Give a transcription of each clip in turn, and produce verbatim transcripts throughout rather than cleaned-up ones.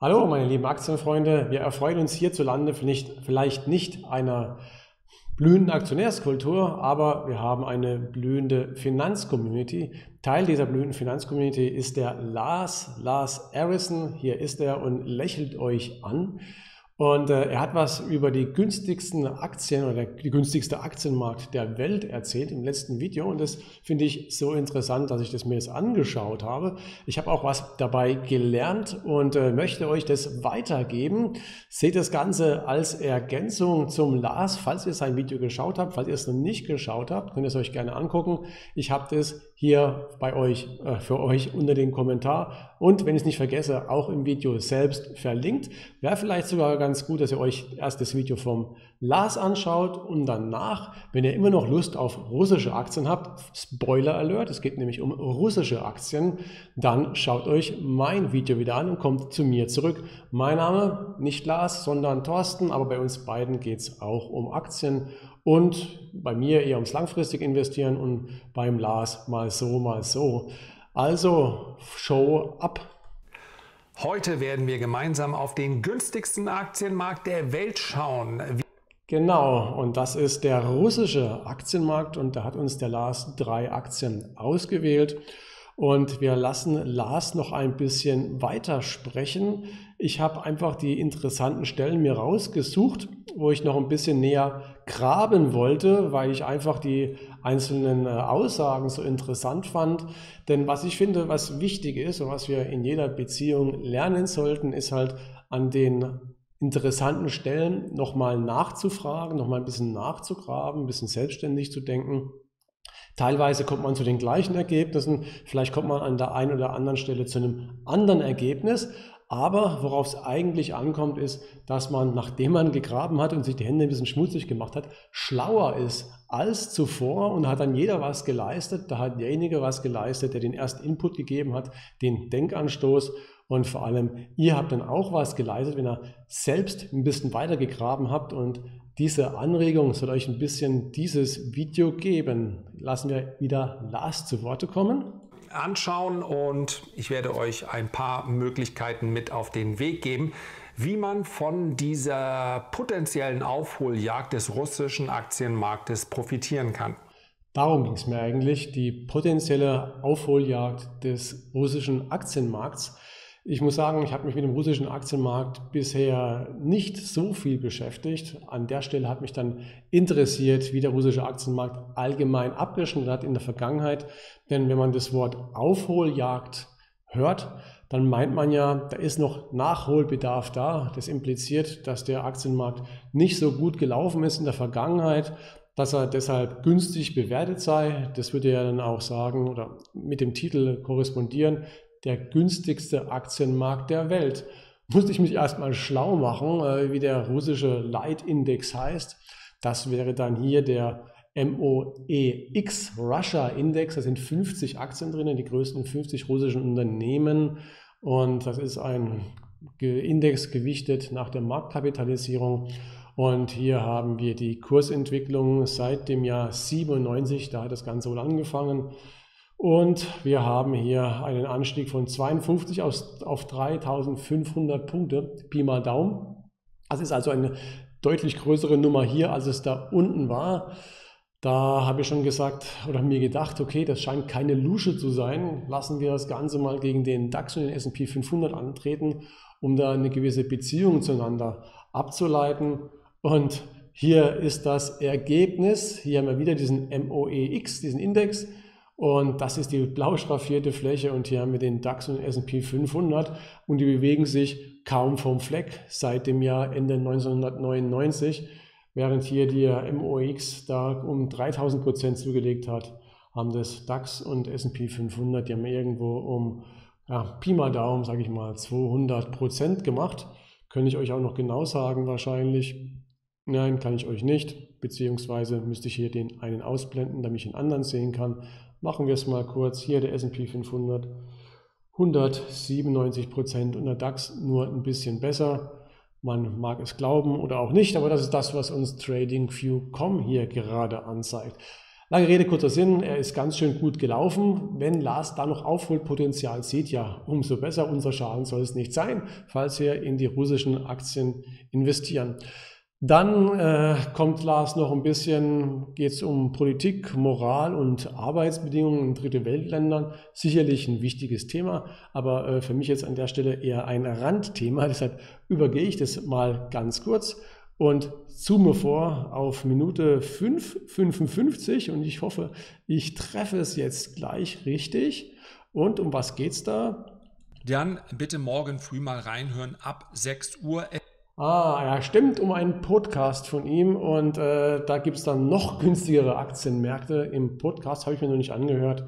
Hallo meine lieben Aktienfreunde, wir erfreuen uns hierzulande vielleicht nicht einer blühenden Aktionärskultur, aber wir haben eine blühende Finanzcommunity. Teil dieser blühenden Finanzcommunity ist der Lars, Lars Erichsen, hier ist er und lächelt euch an. Und äh, er hat was über die günstigsten Aktien oder der, die günstigste Aktienmarkt der Welt erzählt im letzten Video und das finde ich so interessant, dass ich das mir jetzt angeschaut habe. Ich habe auch was dabei gelernt und äh, möchte euch das weitergeben. Seht das Ganze als Ergänzung zum Lars, falls ihr sein Video geschaut habt, falls ihr es noch nicht geschaut habt, könnt ihr es euch gerne angucken. Ich habe das hier bei euch, äh, für euch unter den Kommentar und wenn ich es nicht vergesse, auch im Video selbst verlinkt. Wäre vielleicht sogar ganz gut, dass ihr euch erst das Video vom Lars anschaut und danach, wenn ihr immer noch Lust auf russische Aktien habt, Spoiler Alert, es geht nämlich um russische Aktien, dann schaut euch mein Video wieder an und kommt zu mir zurück. Mein Name, nicht Lars, sondern Thorsten, aber bei uns beiden geht es auch um Aktien und bei mir eher ums langfristig Investieren und beim Lars mal so, mal so. Also, show up! Heute werden wir gemeinsam auf den günstigsten Aktienmarkt der Welt schauen. Genau, und das ist der russische Aktienmarkt und da hat uns der Lars drei Aktien ausgewählt. Und wir lassen Lars noch ein bisschen weiter sprechen. Ich habe einfach die interessanten Stellen mir rausgesucht, wo ich noch ein bisschen näher graben wollte, weil ich einfach die einzelnen Aussagen so interessant fand. Denn was ich finde, was wichtig ist und was wir in jeder Beziehung lernen sollten, ist halt an den interessanten Stellen nochmal nachzufragen, nochmal ein bisschen nachzugraben, ein bisschen selbstständig zu denken. Teilweise kommt man zu den gleichen Ergebnissen, vielleicht kommt man an der einen oder anderen Stelle zu einem anderen Ergebnis, aber worauf es eigentlich ankommt ist, dass man, nachdem man gegraben hat und sich die Hände ein bisschen schmutzig gemacht hat, schlauer ist als zuvor und hat dann jeder was geleistet, da hat derjenige was geleistet, der den ersten Input gegeben hat, den Denkanstoß. Und vor allem, ihr habt dann auch was geleistet, wenn ihr selbst ein bisschen weiter gegraben habt. Und diese Anregung soll euch ein bisschen dieses Video geben. Lassen wir wieder Lars zu Worte kommen. Anschauen und ich werde euch ein paar Möglichkeiten mit auf den Weg geben, wie man von dieser potenziellen Aufholjagd des russischen Aktienmarktes profitieren kann. Darum ging es mir eigentlich, die potenzielle Aufholjagd des russischen Aktienmarkts. Ich muss sagen, ich habe mich mit dem russischen Aktienmarkt bisher nicht so viel beschäftigt. An der Stelle hat mich dann interessiert, wie der russische Aktienmarkt allgemein abgeschnitten hat in der Vergangenheit. Denn wenn man das Wort Aufholjagd hört, dann meint man ja, da ist noch Nachholbedarf da. Das impliziert, dass der Aktienmarkt nicht so gut gelaufen ist in der Vergangenheit, dass er deshalb günstig bewertet sei. Das würde ja dann auch sagen oder mit dem Titel korrespondieren, der günstigste Aktienmarkt der Welt. Musste ich mich erstmal schlau machen, wie der russische Leitindex heißt. Das wäre dann hier der M O E X Russia Index. Da sind fünfzig Aktien drin, die größten fünfzig russischen Unternehmen. Und das ist ein Index gewichtet nach der Marktkapitalisierung. Und hier haben wir die Kursentwicklung seit dem Jahr siebenundneunzig. Da hat das Ganze wohl angefangen. Und wir haben hier einen Anstieg von zweiundfünfzig auf, auf dreitausendfünfhundert Punkte, Pi mal Daumen. Das ist also eine deutlich größere Nummer hier, als es da unten war. Da habe ich schon gesagt oder mir gedacht, okay, das scheint keine Lusche zu sein. Lassen wir das Ganze mal gegen den DAX und den S und P fünfhundert antreten, um da eine gewisse Beziehung zueinander abzuleiten. Und hier ist das Ergebnis. Hier haben wir wieder diesen M O E X, diesen Index. Und das ist die blau schraffierte Fläche und hier haben wir den DAX und den S und P fünfhundert und die bewegen sich kaum vom Fleck seit dem Jahr Ende neunzehnhundertneunundneunzig, während hier der M O E X da um dreitausend Prozent zugelegt hat, haben das DAX und S und P fünfhundert, die haben irgendwo um ja, Pi mal Daumen, sage ich mal, zweihundert Prozent gemacht. Könnte ich euch auch noch genau sagen wahrscheinlich. Nein, kann ich euch nicht, beziehungsweise müsste ich hier den einen ausblenden, damit ich den anderen sehen kann. Machen wir es mal kurz. Hier der S und P fünfhundert hundertsiebenundneunzig Prozent und der DAX nur ein bisschen besser. Man mag es glauben oder auch nicht, aber das ist das, was uns TradingView Punkt com hier gerade anzeigt. Lange Rede, kurzer Sinn, er ist ganz schön gut gelaufen. Wenn Lars da noch Aufholpotenzial sieht, ja, umso besser, unser Schaden soll es nicht sein, falls wir in die russischen Aktien investieren. Dann äh, kommt Lars noch ein bisschen, geht es um Politik, Moral und Arbeitsbedingungen in Dritte Weltländern. Sicherlich ein wichtiges Thema, aber äh, für mich jetzt an der Stelle eher ein Randthema. Deshalb übergehe ich das mal ganz kurz und zoome vor auf Minute fünf fünfundfünfzig und ich hoffe, ich treffe es jetzt gleich richtig. Und um was geht es da? Dann bitte morgen früh mal reinhören ab sechs Uhr. Ah, ja, stimmt, um einen Podcast von ihm und äh, da gibt es dann noch günstigere Aktienmärkte. Im Podcast habe ich mir noch nicht angehört.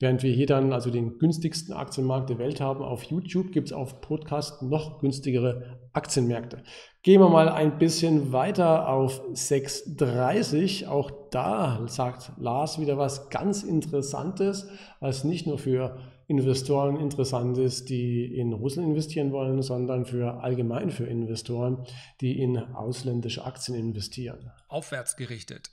Während wir hier dann also den günstigsten Aktienmarkt der Welt haben, auf YouTube gibt es auf Podcast noch günstigere Aktienmärkte. Gehen wir mal ein bisschen weiter auf sechs dreißig. Auch da sagt Lars wieder was ganz Interessantes, was nicht nur für Investoren interessant ist, die in Russland investieren wollen, sondern für allgemein für Investoren, die in ausländische Aktien investieren. Aufwärts gerichtet.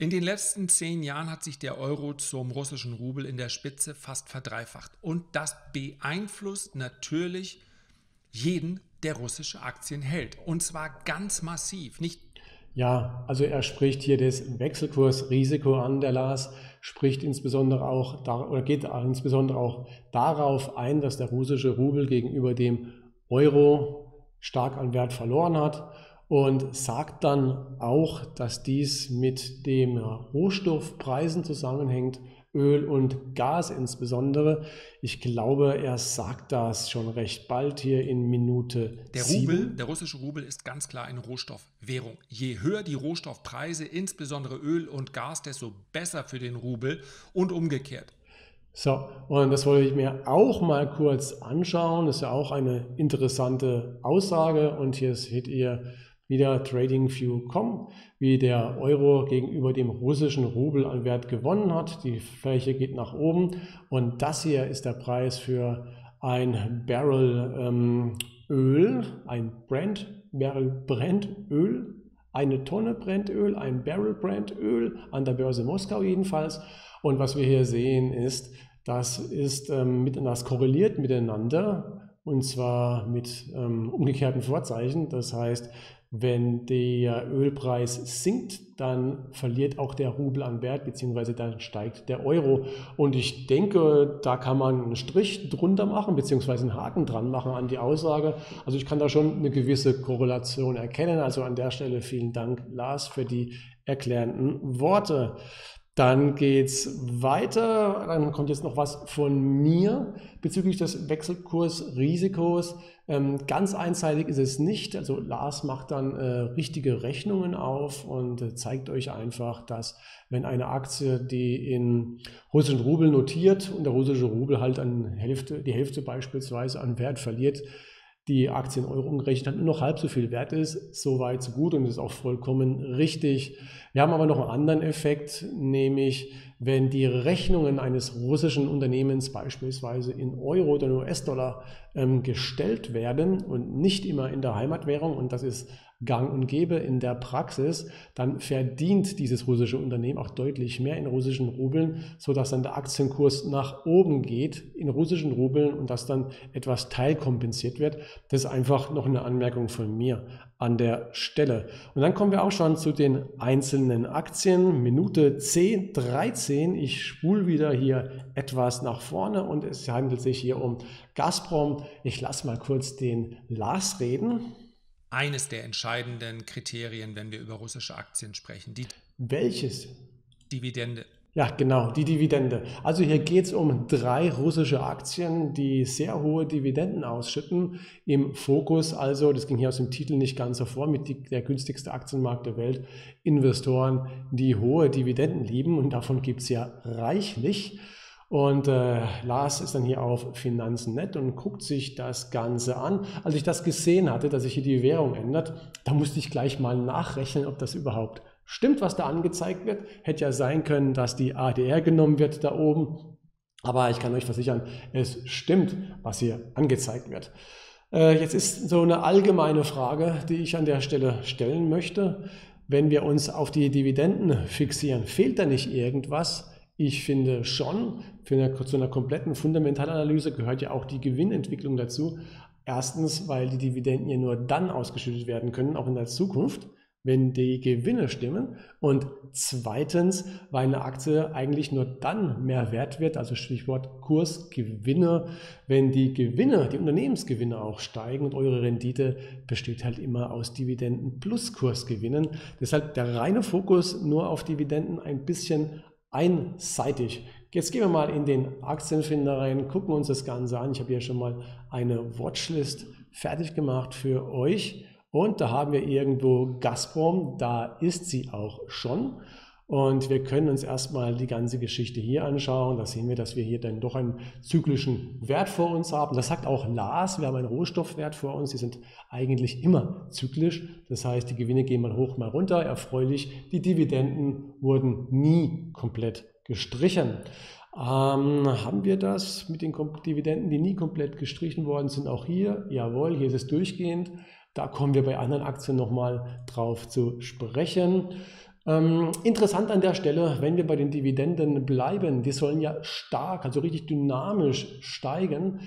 In den letzten zehn Jahren hat sich der Euro zum russischen Rubel in der Spitze fast verdreifacht. Und das beeinflusst natürlich jeden, der russische Aktien hält. Und zwar ganz massiv. Nicht Ja, also er spricht hier das Wechselkursrisiko an, der Lars spricht insbesondere auch oder geht insbesondere auch darauf ein, dass der russische Rubel gegenüber dem Euro stark an Wert verloren hat und sagt dann auch, dass dies mit den Rohstoffpreisen zusammenhängt, Öl und Gas insbesondere. Ich glaube, er sagt das schon recht bald hier in Minute der sieben. Rubel, der russische Rubel ist ganz klar eine Rohstoffwährung. Je höher die Rohstoffpreise, insbesondere Öl und Gas, desto besser für den Rubel und umgekehrt. So, und das wollte ich mir auch mal kurz anschauen. Das ist ja auch eine interessante Aussage und hier seht ihr wieder TradingView Punkt com, wie der Euro gegenüber dem russischen Rubel an Wert gewonnen hat. Die Fläche geht nach oben und das hier ist der Preis für ein Barrel ähm, Öl, ein Brent, Barrel Brent Öl, eine Tonne Brent Öl, ein Barrel Brent Öl, an der Börse Moskau jedenfalls. Und was wir hier sehen ist, das ist ähm, mit, das korreliert miteinander und zwar mit ähm, umgekehrten Vorzeichen, das heißt, wenn der Ölpreis sinkt, dann verliert auch der Rubel an Wert, beziehungsweise dann steigt der Euro. Und ich denke, da kann man einen Strich drunter machen, beziehungsweise einen Haken dran machen an die Aussage. Also ich kann da schon eine gewisse Korrelation erkennen. Also an der Stelle vielen Dank, Lars, für die erklärenden Worte. Dann geht's weiter. Dann kommt jetzt noch was von mir bezüglich des Wechselkursrisikos. Ähm, ganz einseitig ist es nicht. Also Lars macht dann äh, richtige Rechnungen auf und äh, zeigt euch einfach, dass wenn eine Aktie, die in russischen Rubel notiert und der russische Rubel halt an Hälfte, die Hälfte beispielsweise an Wert verliert, die Aktien Euro umgerechnet hat, nur noch halb so viel wert ist, so weit, so gut und das ist auch vollkommen richtig. Wir haben aber noch einen anderen Effekt, nämlich wenn die Rechnungen eines russischen Unternehmens beispielsweise in Euro oder U S-Dollar ähm, gestellt werden und nicht immer in der Heimatwährung, und das ist gang und gäbe in der Praxis, dann verdient dieses russische Unternehmen auch deutlich mehr in russischen Rubeln, sodass dann der Aktienkurs nach oben geht in russischen Rubeln und dass dann etwas teilkompensiert wird. Das ist einfach noch eine Anmerkung von mir an der Stelle. Und dann kommen wir auch schon zu den einzelnen Aktien. Minute zehn dreizehn. Ich spule wieder hier etwas nach vorne und es handelt sich hier um Gazprom. Ich lasse mal kurz den Lars reden. Eines der entscheidenden Kriterien, wenn wir über russische Aktien sprechen. Die Welches? Dividende. Ja, genau, die Dividende. Also hier geht es um drei russische Aktien, die sehr hohe Dividenden ausschütten. Im Fokus also, das ging hier aus dem Titel nicht ganz hervor, mit die, der günstigste Aktienmarkt der Welt, Investoren, die hohe Dividenden lieben und davon gibt es ja reichlich. Und äh, Lars ist dann hier auf Finanzen Punkt net und guckt sich das Ganze an. Als ich das gesehen hatte, dass sich hier die Währung ändert, da musste ich gleich mal nachrechnen, ob das überhaupt stimmt, was da angezeigt wird. Hätte ja sein können, dass die A D R genommen wird da oben. Aber ich kann euch versichern, es stimmt, was hier angezeigt wird. Äh, jetzt ist so eine allgemeine Frage, die ich an der Stelle stellen möchte. wenn wir uns auf die Dividenden fixieren, fehlt da nicht irgendwas? Ich finde schon, für eine, zu einer kompletten Fundamentalanalyse gehört ja auch die Gewinnentwicklung dazu. Erstens, weil die Dividenden ja nur dann ausgeschüttet werden können, auch in der Zukunft, wenn die Gewinne stimmen, und zweitens, weil eine Aktie eigentlich nur dann mehr wert wird, also Stichwort Kursgewinne, wenn die Gewinne, die Unternehmensgewinne auch steigen, und eure Rendite besteht halt immer aus Dividenden plus Kursgewinnen. Deshalb der reine Fokus nur auf Dividenden ein bisschen einseitig. Jetzt gehen wir mal in den Aktienfinder rein, gucken uns das Ganze an. Ich habe hier schon mal eine Watchlist fertig gemacht für euch. Und da haben wir irgendwo Gazprom, da ist sie auch schon. Und wir können uns erstmal die ganze Geschichte hier anschauen. Da sehen wir, dass wir hier dann doch einen zyklischen Wert vor uns haben. Das sagt auch Lars, wir haben einen Rohstoffwert vor uns. Die sind eigentlich immer zyklisch. Das heißt, die Gewinne gehen mal hoch, mal runter. Erfreulich, die Dividenden wurden nie komplett gestrichen. Ähm, haben wir das mit den Dividenden, die nie komplett gestrichen worden sind, auch hier? Jawohl, hier ist es durchgehend. Da kommen wir bei anderen Aktien nochmal drauf zu sprechen. Ähm, interessant an der Stelle, wenn wir bei den Dividenden bleiben, die sollen ja stark, also richtig dynamisch steigen.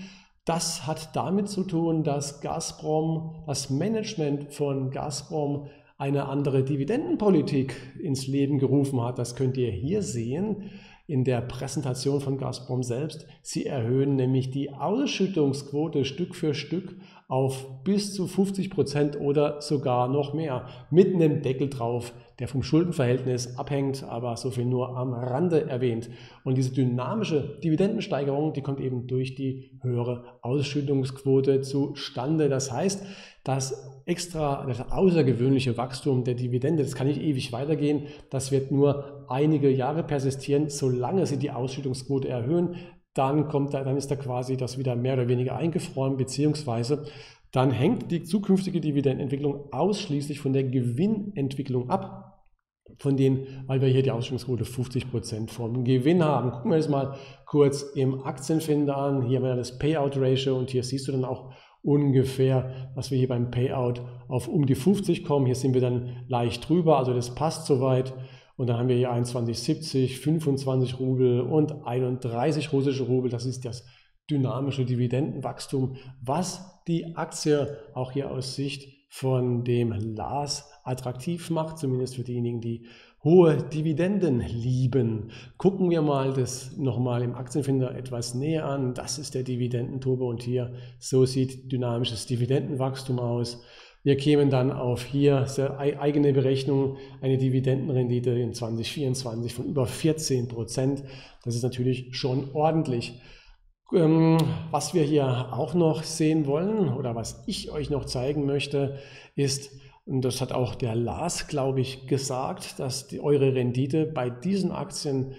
Das hat damit zu tun, dass Gazprom, das Management von Gazprom eine andere Dividendenpolitik ins Leben gerufen hat. Das könnt ihr hier sehen in der Präsentation von Gazprom selbst. Sie erhöhen nämlich die Ausschüttungsquote Stück für Stück auf bis zu fünfzig Prozent oder sogar noch mehr, mit einem Deckel drauf, der vom Schuldenverhältnis abhängt, aber so viel nur am Rande erwähnt. Und diese dynamische Dividendensteigerung, die kommt eben durch die höhere Ausschüttungsquote zustande. Das heißt, das extra, das außergewöhnliche Wachstum der Dividende, das kann nicht ewig weitergehen, das wird nur einige Jahre persistieren, solange sie die Ausschüttungsquote erhöhen. Dann kommt da, dann ist da quasi das wieder mehr oder weniger eingefroren, beziehungsweise dann hängt die zukünftige Dividendenentwicklung ausschließlich von der Gewinnentwicklung ab, von denen, weil wir hier die Ausschüttungsquote fünfzig Prozent vom Gewinn haben. Gucken wir das mal kurz im Aktienfinder an. Hier haben wir das Payout Ratio und hier siehst du dann auch ungefähr, dass wir hier beim Payout auf um die fünfzig kommen. Hier sind wir dann leicht drüber, also das passt soweit. Und dann haben wir hier einundzwanzig Komma siebzig, fünfundzwanzig Rubel und einunddreißig russische Rubel. Das ist das dynamische Dividendenwachstum, was die Aktie auch hier aus Sicht von dem Lars attraktiv macht, zumindest für diejenigen, die hohe Dividenden lieben. Gucken wir mal das nochmal im Aktienfinder etwas näher an. Das ist der Dividendenturbo und hier, so sieht dynamisches Dividendenwachstum aus. Wir kämen dann auf hier eigene Berechnung, eine Dividendenrendite in zwanzig vierundzwanzig von über vierzehn Prozent. Das ist natürlich schon ordentlich. Was wir hier auch noch sehen wollen oder was ich euch noch zeigen möchte, ist, und das hat auch der Lars, glaube ich, gesagt, dass die, eure Rendite bei diesen Aktien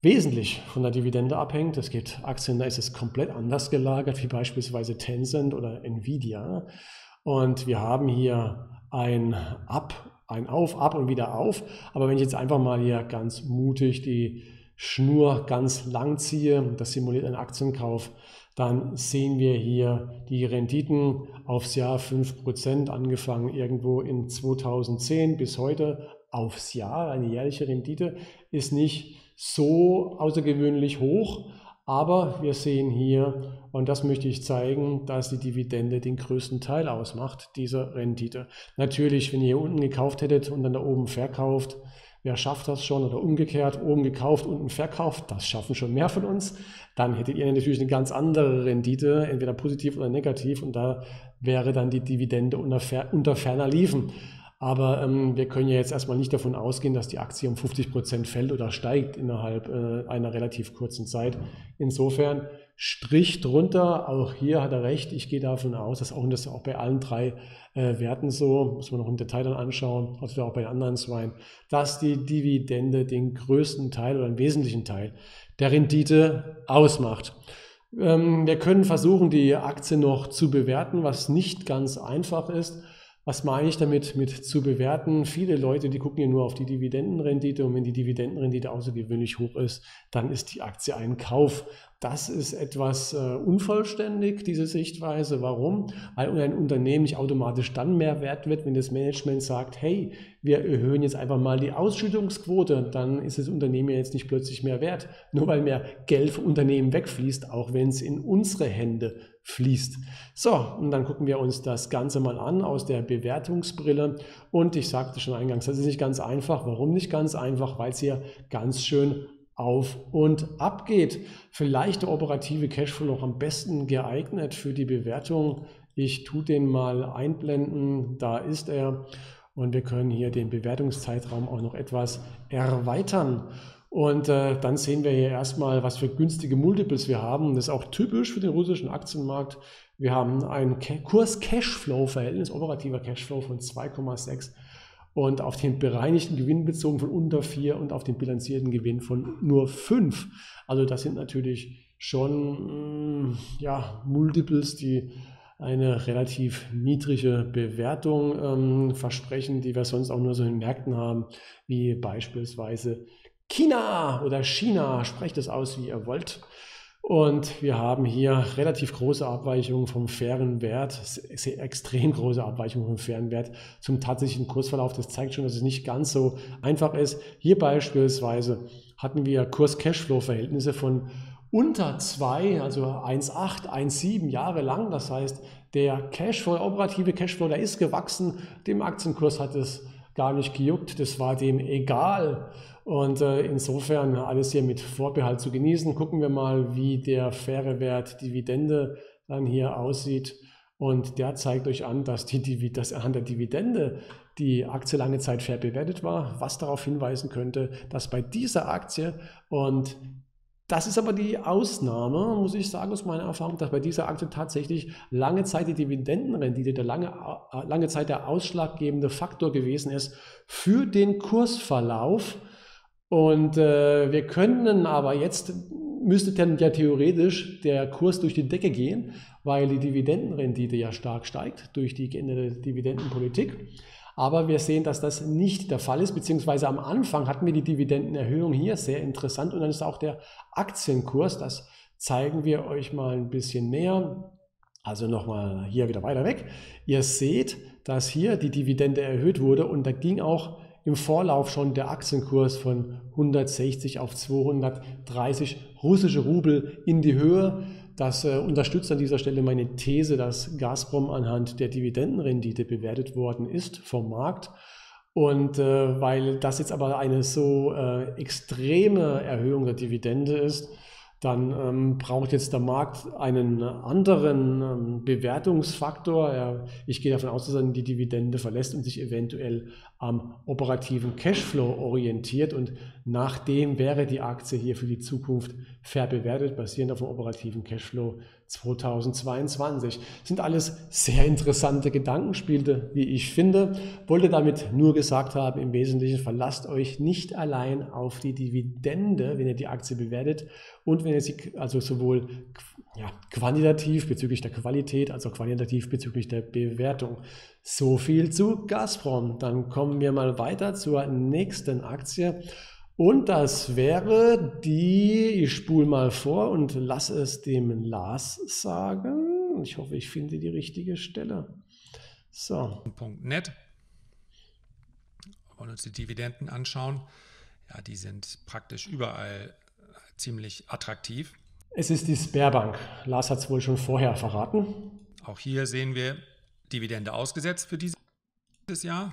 wesentlich von der Dividende abhängt. Es gibt Aktien, da ist es komplett anders gelagert, wie beispielsweise Tencent oder Nvidia. Und wir haben hier ein Ab, ein Auf, Ab und wieder Auf. Aber wenn ich jetzt einfach mal hier ganz mutig die Schnur ganz lang ziehe, das simuliert einen Aktienkauf, dann sehen wir hier die Renditen aufs Jahr fünf Prozent, angefangen irgendwo in zweitausendzehn bis heute aufs Jahr. Eine jährliche Rendite ist nicht so außergewöhnlich hoch. Aber wir sehen hier, und das möchte ich zeigen, dass die Dividende den größten Teil ausmacht, diese Rendite. Natürlich, wenn ihr hier unten gekauft hättet und dann da oben verkauft, wer schafft das schon? Oder umgekehrt, oben gekauft, unten verkauft, das schaffen schon mehr von uns. Dann hättet ihr natürlich eine ganz andere Rendite, entweder positiv oder negativ, und da wäre dann die Dividende unter, unter ferner Liefen. Aber ähm, wir können ja jetzt erstmal nicht davon ausgehen, dass die Aktie um fünfzig Prozent fällt oder steigt innerhalb äh, einer relativ kurzen Zeit. Insofern Strich drunter, auch hier hat er recht, ich gehe davon aus, dass auch, und das ist auch bei allen drei äh, Werten so, muss man noch im Detail dann anschauen, also auch bei den anderen zwei, dass die Dividende den größten Teil oder einen wesentlichen Teil der Rendite ausmacht. Ähm, wir können versuchen, die Aktie noch zu bewerten, was nicht ganz einfach ist. Was meine ich damit mit zu bewerten? Viele Leute, die gucken ja nur auf die Dividendenrendite, und wenn die Dividendenrendite außergewöhnlich hoch ist, dann ist die Aktie ein Kauf. Das ist etwas äh, unvollständig, diese Sichtweise. Warum? Weil ein Unternehmen nicht automatisch dann mehr wert wird, wenn das Management sagt, hey, wir erhöhen jetzt einfach mal die Ausschüttungsquote, dann ist das Unternehmen ja jetzt nicht plötzlich mehr wert. Nur weil mehr Geld vom Unternehmen wegfließt, auch wenn es in unsere Hände fließt. So, und dann gucken wir uns das Ganze mal an aus der Bewertungsbrille. Und ich sagte schon eingangs, das ist nicht ganz einfach. Warum nicht ganz einfach? Weil es hier ganz schön auf und ab geht. Vielleicht der operative Cashflow noch am besten geeignet für die Bewertung. Ich tue den mal einblenden, da ist er. Und wir können hier den Bewertungszeitraum auch noch etwas erweitern. Und äh, dann sehen wir hier erstmal, was für günstige Multiples wir haben. Das ist auch typisch für den russischen Aktienmarkt. Wir haben ein Kurs-Cashflow-Verhältnis, operativer Cashflow von zwei Komma sechs. Und auf den bereinigten Gewinn bezogen von unter vier und auf den bilanzierten Gewinn von nur fünf. Also das sind natürlich schon ja, Multiples, die eine relativ niedrige Bewertung ähm, versprechen, die wir sonst auch nur so in Märkten haben, wie beispielsweise China oder China. Sprecht es aus, wie ihr wollt. Und wir haben hier relativ große Abweichungen vom fairen Wert, sehr extrem große Abweichungen vom fairen Wert zum tatsächlichen Kursverlauf. Das zeigt schon, dass es nicht ganz so einfach ist. Hier beispielsweise hatten wir Kurs-Cashflow-Verhältnisse von unter zwei, also eins Komma acht, eins Komma sieben Jahre lang. Das heißt, der Cashflow, der operative Cashflow, der ist gewachsen. Dem Aktienkurs hat es gar nicht gejuckt, das war dem egal. Und äh, insofern alles hier mit Vorbehalt zu genießen. Gucken wir mal, wie der faire Wert Dividende dann hier aussieht. Und der zeigt euch an, dass, die, dass anhand der Dividende die Aktie lange Zeit fair bewertet war, was darauf hinweisen könnte, dass bei dieser Aktie, und das ist aber die Ausnahme, muss ich sagen, aus meiner Erfahrung, dass bei dieser Aktie tatsächlich lange Zeit die Dividendenrendite der lange, lange Zeit der ausschlaggebende Faktor gewesen ist für den Kursverlauf. Und äh, wir können aber jetzt, müsste dann ja theoretisch der Kurs durch die Decke gehen, weil die Dividendenrendite ja stark steigt durch die geänderte Dividendenpolitik. Aber wir sehen, dass das nicht der Fall ist, beziehungsweise am Anfang hatten wir die Dividendenerhöhung hier, sehr interessant. Und dann ist auch der Aktienkurs, das zeigen wir euch mal ein bisschen näher. Also nochmal hier wieder weiter weg. Ihr seht, dass hier die Dividende erhöht wurde und da ging auch im Vorlauf schon der Aktienkurs von hundertsechzig auf zweihundertdreißig russische Rubel in die Höhe. Das äh, unterstützt an dieser Stelle meine These, dass Gazprom anhand der Dividendenrendite bewertet worden ist vom Markt. Und äh, weil das jetzt aber eine so äh, extreme Erhöhung der Dividende ist, dann ähm, braucht jetzt der Markt einen anderen ähm, Bewertungsfaktor. Ja, ich gehe davon aus, dass er die Dividende verlässt und sich eventuell am operativen Cashflow orientiert. Und nach dem wäre die Aktie hier für die Zukunft fair bewertet, basierend auf dem operativen Cashflow zweitausendzweiundzwanzig. Das sind alles sehr interessante Gedankenspiele, wie ich finde. Wollte damit nur gesagt haben, im Wesentlichen verlasst euch nicht allein auf die Dividende, wenn ihr die Aktie bewertet und wenn ihr sie also sowohl ja, quantitativ bezüglich der Qualität als auch qualitativ bezüglich der Bewertung. So viel zu Gazprom. Dann kommen wir mal weiter zur nächsten Aktie. Und das wäre die, ich spule mal vor und lasse es dem Lars sagen. Ich hoffe, ich finde die richtige Stelle. So. .net. Wollen uns die Dividenden anschauen. Ja, die sind praktisch überall ziemlich attraktiv. Es ist die Sberbank. Lars hat es wohl schon vorher verraten. Auch hier sehen wir Dividende ausgesetzt für dieses Jahr.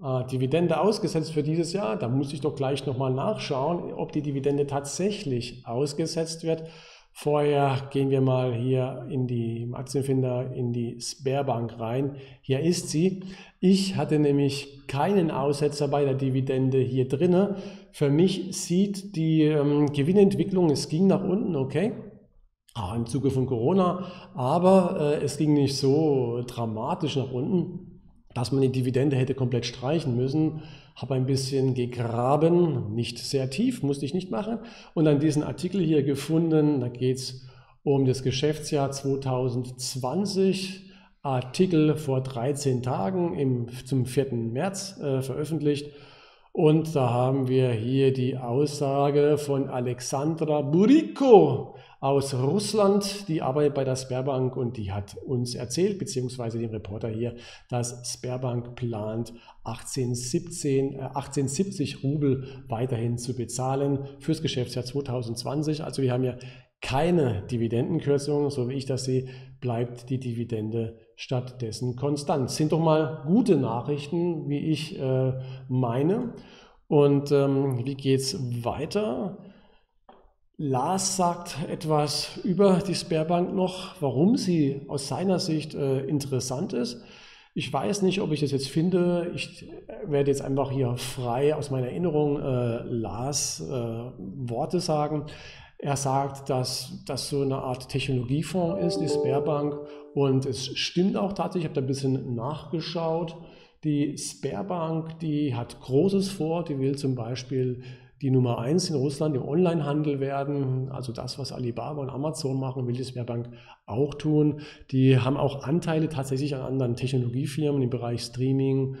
Ah, Dividende ausgesetzt für dieses Jahr, da muss ich doch gleich nochmal nachschauen, ob die Dividende tatsächlich ausgesetzt wird. Vorher gehen wir mal hier in die, im Aktienfinder in die Sberbank rein. Hier ist sie. Ich hatte nämlich keinen Aussetzer bei der Dividende hier drin. Für mich sieht die ähm, Gewinnentwicklung, es ging nach unten, okay. Ah, im Zuge von Corona, aber äh, es ging nicht so dramatisch nach unten, dass man die Dividende hätte komplett streichen müssen. Habe ein bisschen gegraben, nicht sehr tief, musste ich nicht machen. Und dann diesen Artikel hier gefunden, da geht es um das Geschäftsjahr zweitausendzwanzig, Artikel vor dreizehn Tagen im, zum vierten März äh, veröffentlicht. Und da haben wir hier die Aussage von Alexandra Buriko aus Russland, die arbeitet bei der Sberbank und die hat uns erzählt, beziehungsweise dem Reporter hier, dass Sberbank plant, achtzehn siebzig Rubel weiterhin zu bezahlen fürs Geschäftsjahr zwanzig zwanzig. Also wir haben ja keine Dividendenkürzung, so wie ich das sehe, bleibt die Dividende stattdessen konstant. Sind doch mal gute Nachrichten, wie ich äh, meine. Und ähm, wie geht es weiter? Lars sagt etwas über die Sberbank noch, warum sie aus seiner Sicht äh, interessant ist. Ich weiß nicht, ob ich das jetzt finde. Ich werde jetzt einfach hier frei aus meiner Erinnerung äh, Lars äh, Worte sagen. Er sagt, dass das so eine Art Technologiefonds ist, die Sberbank. Und es stimmt auch tatsächlich, ich habe da ein bisschen nachgeschaut. Die Sberbank, die hat Großes vor, die will zum Beispiel die Nummer eins in Russland im Onlinehandel werden, also das, was Alibaba und Amazon machen, will die Sberbank auch tun. Die haben auch Anteile tatsächlich an anderen Technologiefirmen im Bereich Streaming,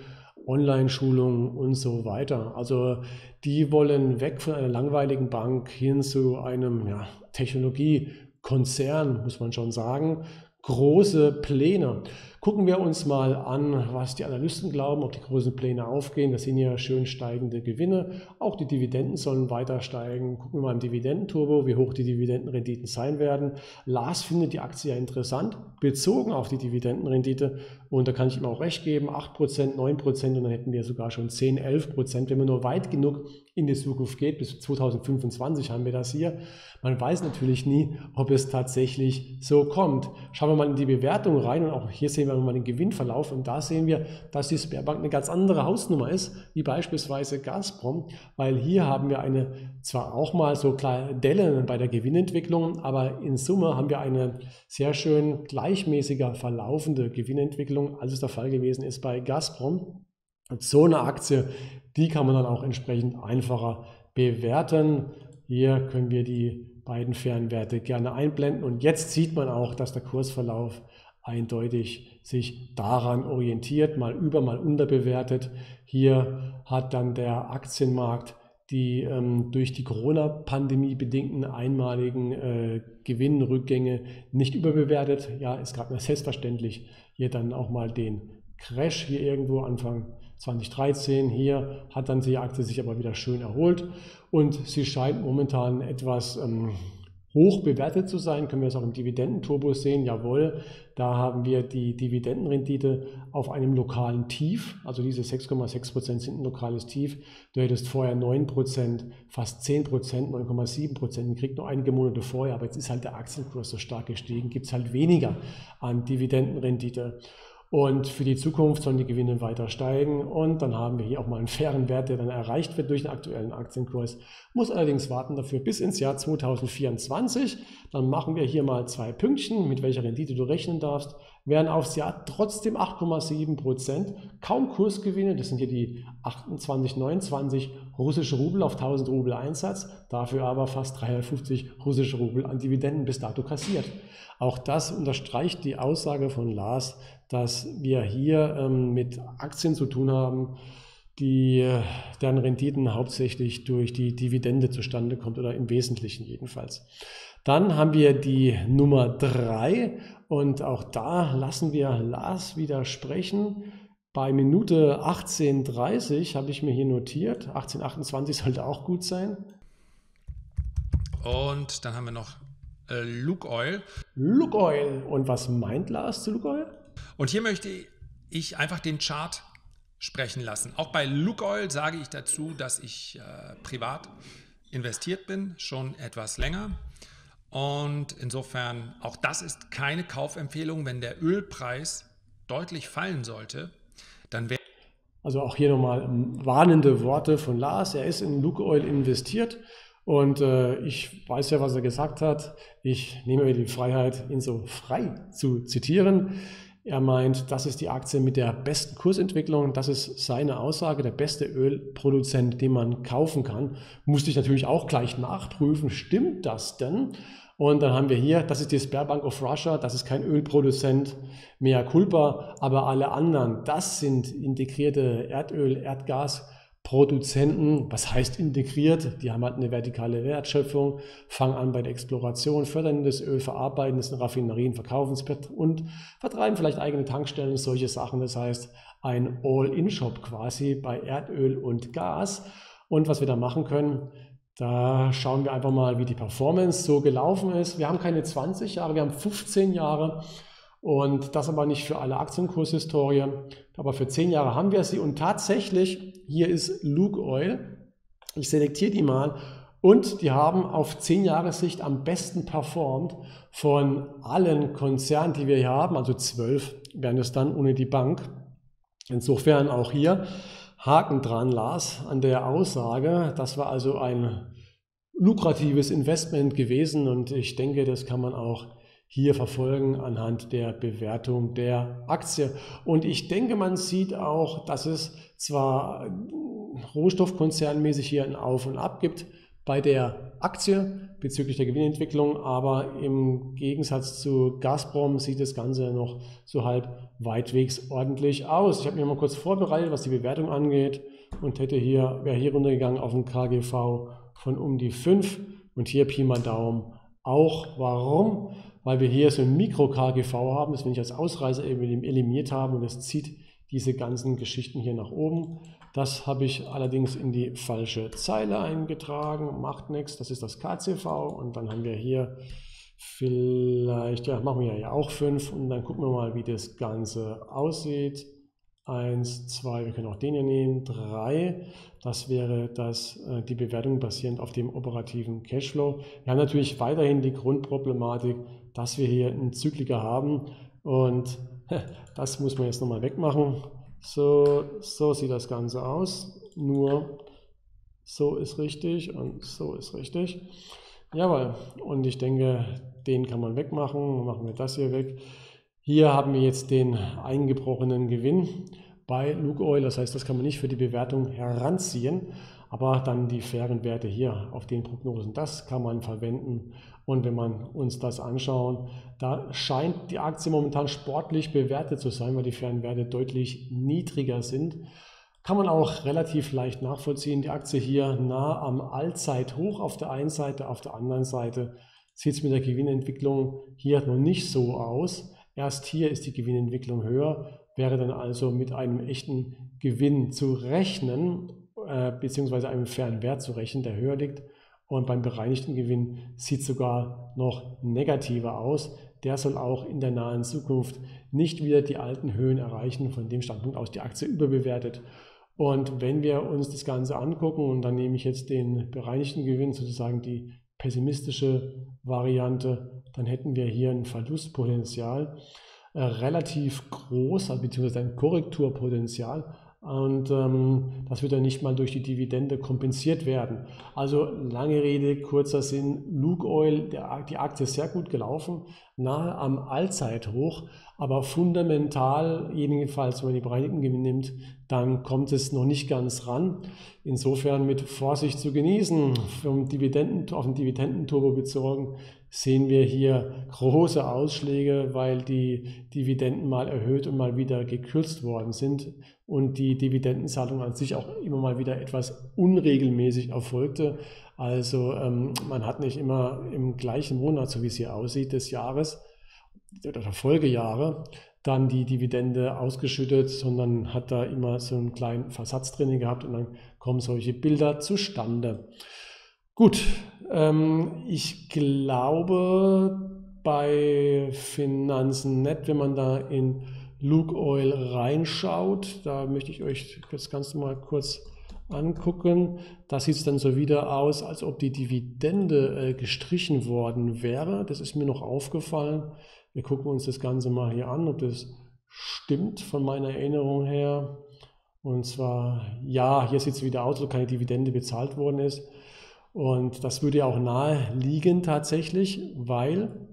Online-Schulungen und so weiter. Also die wollen weg von einer langweiligen Bank hin zu einem ja, Technologiekonzern, muss man schon sagen. Große Pläne. Gucken wir uns mal an, was die Analysten glauben, ob die großen Pläne aufgehen. Das sind ja schön steigende Gewinne. Auch die Dividenden sollen weiter steigen. Gucken wir mal im Dividendenturbo, wie hoch die Dividendenrenditen sein werden. Lars findet die Aktie ja interessant, bezogen auf die Dividendenrendite. Und da kann ich ihm auch recht geben, acht Prozent, neun Prozent und dann hätten wir sogar schon zehn, elf Prozent, wenn man nur weit genug in die Zukunft geht. Bis zwanzig fünfundzwanzig haben wir das hier. Man weiß natürlich nie, ob es tatsächlich so kommt. Schauen wir mal in die Bewertung rein und auch hier sehen wir mal den Gewinnverlauf und da sehen wir, dass die Sberbank eine ganz andere Hausnummer ist, wie beispielsweise Gazprom, weil hier haben wir eine, zwar auch mal so kleine Dellen bei der Gewinnentwicklung, aber in Summe haben wir eine sehr schön gleichmäßiger verlaufende Gewinnentwicklung, als es der Fall gewesen ist bei Gazprom. Und so eine Aktie, die kann man dann auch entsprechend einfacher bewerten. Hier können wir die beiden Fernwerte gerne einblenden und jetzt sieht man auch, dass der Kursverlauf eindeutig sich daran orientiert, mal über, mal unterbewertet. Hier hat dann der Aktienmarkt die ähm, durch die Corona-Pandemie bedingten einmaligen äh, Gewinnrückgänge nicht überbewertet. Ja, es gab ja selbstverständlich hier dann auch mal den Crash hier irgendwo Anfang zwanzig dreizehn. Hier hat dann die Aktie sich aber wieder schön erholt und sie scheint momentan etwas ähm, hoch bewertet zu sein, können wir es auch im Dividendenturbo sehen, jawohl, da haben wir die Dividendenrendite auf einem lokalen Tief, also diese sechs Komma sechs Prozent sind ein lokales Tief, du hättest vorher neun Prozent, fast zehn Prozent, neun Komma sieben Prozent gekriegt, nur einige Monate vorher, aber jetzt ist halt der Aktienkurs so stark gestiegen, gibt es halt weniger an Dividendenrendite. Und für die Zukunft sollen die Gewinne weiter steigen und dann haben wir hier auch mal einen fairen Wert, der dann erreicht wird durch den aktuellen Aktienkurs. Muss allerdings warten dafür bis ins Jahr zwanzig vierundzwanzig. Dann machen wir hier mal zwei Pünktchen, mit welcher Rendite du rechnen darfst. Wären aufs Jahr trotzdem acht Komma sieben Prozent, kaum Kursgewinne, das sind hier die achtundzwanzig, neunundzwanzig russische Rubel auf tausend Rubel Einsatz, dafür aber fast dreihundertfünfzig russische Rubel an Dividenden bis dato kassiert. Auch das unterstreicht die Aussage von Lars, dass wir hier ähm, mit Aktien zu tun haben, die deren Renditen hauptsächlich durch die Dividende zustande kommt oder im Wesentlichen jedenfalls. Dann haben wir die Nummer drei und auch da lassen wir Lars wieder sprechen. Bei Minute achtzehn dreißig habe ich mir hier notiert, achtzehn achtundzwanzig sollte auch gut sein. Und dann haben wir noch äh, Lukoil. Lukoil. Und was meint Lars zu Lukoil? Und hier möchte ich einfach den Chart sprechen lassen. Auch bei Lukoil sage ich dazu, dass ich äh, privat investiert bin, schon etwas länger. Und insofern, auch das ist keine Kaufempfehlung, wenn der Ölpreis deutlich fallen sollte, dann wäre... Also auch hier nochmal warnende Worte von Lars. Er ist in Lukoil investiert und äh, ich weiß ja, was er gesagt hat. Ich nehme mir die Freiheit, ihn so frei zu zitieren. Er meint, das ist die Aktie mit der besten Kursentwicklung, das ist seine Aussage, der beste Ölproduzent, den man kaufen kann. Musste ich natürlich auch gleich nachprüfen, stimmt das denn? Und dann haben wir hier, das ist die Sberbank of Russia, das ist kein Ölproduzent, mea culpa, aber alle anderen, das sind integrierte Erdöl-, Erdgas- Produzenten, was heißt integriert? Die haben halt eine vertikale Wertschöpfung, fangen an bei der Exploration, fördern das Öl, verarbeiten es in Raffinerien, verkaufen es und vertreiben vielleicht eigene Tankstellen und solche Sachen. Das heißt, ein All-in-Shop quasi bei Erdöl und Gas. Und was wir da machen können, da schauen wir einfach mal, wie die Performance so gelaufen ist. Wir haben keine zwanzig Jahre, wir haben fünfzehn Jahre. Und das aber nicht für alle Aktienkurshistorie, aber für zehn Jahre haben wir sie. Und tatsächlich, hier ist Lukoil, ich selektiere die mal, und die haben auf zehn Jahre Sicht am besten performt von allen Konzernen, die wir hier haben, also zwölf wären es dann ohne die Bank. Insofern auch hier Haken dran, Lars, an der Aussage. Das war also ein lukratives Investment gewesen und ich denke, das kann man auch hier verfolgen anhand der Bewertung der Aktie. Und ich denke, man sieht auch, dass es zwar rohstoffkonzernmäßig hier ein Auf und Ab gibt bei der Aktie bezüglich der Gewinnentwicklung, aber im Gegensatz zu Gazprom sieht das Ganze noch so halb weitwegs ordentlich aus. Ich habe mir mal kurz vorbereitet, was die Bewertung angeht, und hätte hier, wäre hier runtergegangen auf ein K G V von um die fünf und hier Pi mal Daumen auch. Warum? Weil wir hier so ein Mikro-K G V haben, das wir nicht als Ausreißer eliminiert haben und das zieht diese ganzen Geschichten hier nach oben. Das habe ich allerdings in die falsche Zeile eingetragen, macht nichts, das ist das K C V und dann haben wir hier vielleicht, ja, machen wir ja auch fünf und dann gucken wir mal, wie das Ganze aussieht. eins, zwei, wir können auch den hier nehmen, drei, das wäre das, die Bewertung basierend auf dem operativen Cashflow. Wir haben natürlich weiterhin die Grundproblematik, dass wir hier einen Zykliker haben und das muss man jetzt nochmal wegmachen. So, so sieht das Ganze aus, nur so ist richtig und so ist richtig. Jawohl, und ich denke, den kann man wegmachen, machen wir das hier weg. Hier haben wir jetzt den eingebrochenen Gewinn bei Lukoil, das heißt, das kann man nicht für die Bewertung heranziehen, aber dann die fairen Werte hier auf den Prognosen, das kann man verwenden. Und wenn man uns das anschaut, da scheint die Aktie momentan sportlich bewertet zu sein, weil die fairen Werte deutlich niedriger sind. Kann man auch relativ leicht nachvollziehen, die Aktie hier nah am Allzeithoch auf der einen Seite, auf der anderen Seite sieht es mit der Gewinnentwicklung hier noch nicht so aus. Erst hier ist die Gewinnentwicklung höher, wäre dann also mit einem echten Gewinn zu rechnen, äh, beziehungsweise einem fairen Wert zu rechnen, der höher liegt. Und beim bereinigten Gewinn sieht es sogar noch negativer aus. Der soll auch in der nahen Zukunft nicht wieder die alten Höhen erreichen, von dem Standpunkt aus die Aktie überbewertet. Und wenn wir uns das Ganze angucken, und dann nehme ich jetzt den bereinigten Gewinn, sozusagen die pessimistische Variante, dann hätten wir hier ein Verlustpotenzial, äh, relativ groß, also beziehungsweise ein Korrekturpotenzial, und ähm, das wird dann nicht mal durch die Dividende kompensiert werden. Also lange Rede, kurzer Sinn, Lukoil, der, die Aktie ist sehr gut gelaufen, nahe am Allzeithoch, aber fundamental, jedenfalls wenn man die bereinigten Gewinne nimmt, dann kommt es noch nicht ganz ran. Insofern mit Vorsicht zu genießen. Vom Dividenden, auf den Dividendenturbo bezogen sehen wir hier große Ausschläge, weil die Dividenden mal erhöht und mal wieder gekürzt worden sind und die Dividendenzahlung an sich auch immer mal wieder etwas unregelmäßig erfolgte. Also ähm, man hat nicht immer im gleichen Monat, so wie es hier aussieht, des Jahres oder Folgejahre, dann die Dividende ausgeschüttet, sondern hat da immer so einen kleinen Versatz drin gehabt und dann kommen solche Bilder zustande. Gut, ähm, ich glaube bei Finanzen Punkt net, wenn man da in Lukoil reinschaut, da möchte ich euch das Ganze mal kurz angucken, da sieht es dann so wieder aus, als ob die Dividende äh, gestrichen worden wäre. Das ist mir noch aufgefallen. Wir gucken uns das Ganze mal hier an, ob das stimmt von meiner Erinnerung her. Und zwar, ja, hier sieht es wieder aus, so keine Dividende bezahlt worden ist. Und das würde ja auch nahe liegen tatsächlich, weil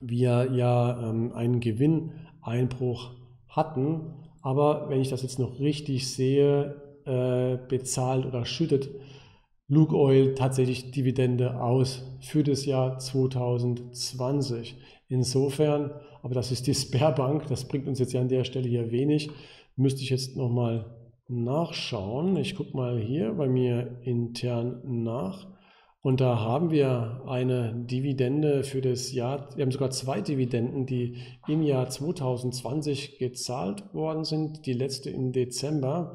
wir ja ähm, einen Gewinneinbruch hatten. Aber wenn ich das jetzt noch richtig sehe, äh, bezahlt oder schüttet Lukoil tatsächlich Dividende aus für das Jahr zwanzig zwanzig. Insofern, aber das ist die Sberbank, das bringt uns jetzt ja an der Stelle hier wenig, müsste ich jetzt nochmal nachschauen. Ich gucke mal hier bei mir intern nach. Und da haben wir eine Dividende für das Jahr, wir haben sogar zwei Dividenden, die im Jahr zweitausendzwanzig gezahlt worden sind, die letzte im Dezember.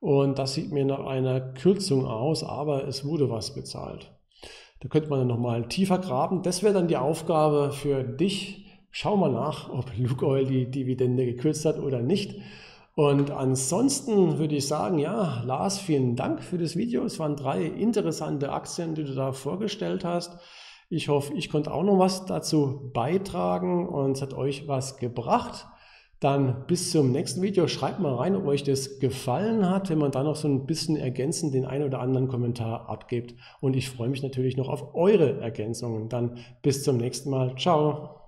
Und das sieht mir nach einer Kürzung aus, aber es wurde was bezahlt. Da könnte man dann nochmal tiefer graben. Das wäre dann die Aufgabe für dich. Schau mal nach, ob Lukoil die Dividende gekürzt hat oder nicht. Und ansonsten würde ich sagen, ja, Lars, vielen Dank für das Video. Es waren drei interessante Aktien, die du da vorgestellt hast. Ich hoffe, ich konnte auch noch was dazu beitragen und es hat euch was gebracht. Dann bis zum nächsten Video. Schreibt mal rein, ob euch das gefallen hat, wenn man da noch so ein bisschen ergänzend den einen oder anderen Kommentar abgibt. Und ich freue mich natürlich noch auf eure Ergänzungen. Dann bis zum nächsten Mal. Ciao.